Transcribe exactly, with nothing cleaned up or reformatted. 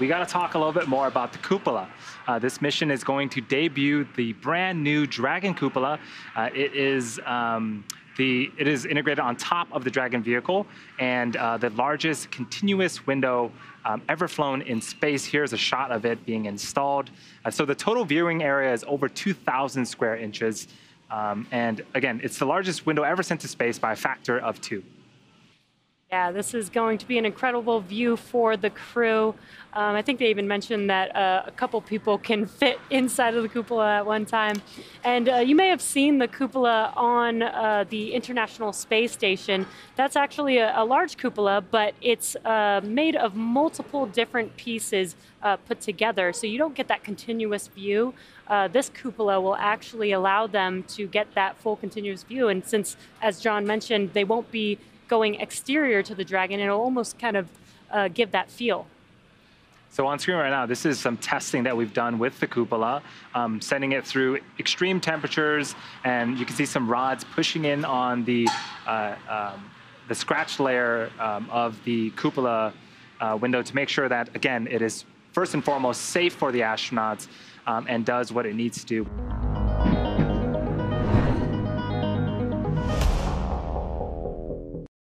We got to talk a little bit more about the Cupola. Uh, this mission is going to debut the brand new Dragon Cupola. Uh, it is um, the it is integrated on top of the Dragon vehicle and uh, the largest continuous window um, ever flown in space. Here's a shot of it being installed. Uh, so the total viewing area is over two thousand square inches, um, and again, it's the largest window ever sent to space by a factor of two. Yeah, this is going to be an incredible view for the crew. Um, I think they even mentioned that uh, a couple people can fit inside of the cupola at one time. And uh, you may have seen the cupola on uh, the International Space Station. That's actually a, a large cupola, but it's uh, made of multiple different pieces uh, put together, so you don't get that continuous view. Uh, this cupola will actually allow them to get that full continuous view. And since, as John mentioned, they won't be going exterior to the Dragon, it'll almost kind of uh, give that feel. So on screen right now, this is some testing that we've done with the cupola, um, sending it through extreme temperatures, and you can see some rods pushing in on the, uh, um, the scratch layer um, of the cupola uh, window to make sure that, again, it is first and foremost safe for the astronauts um, and does what it needs to do.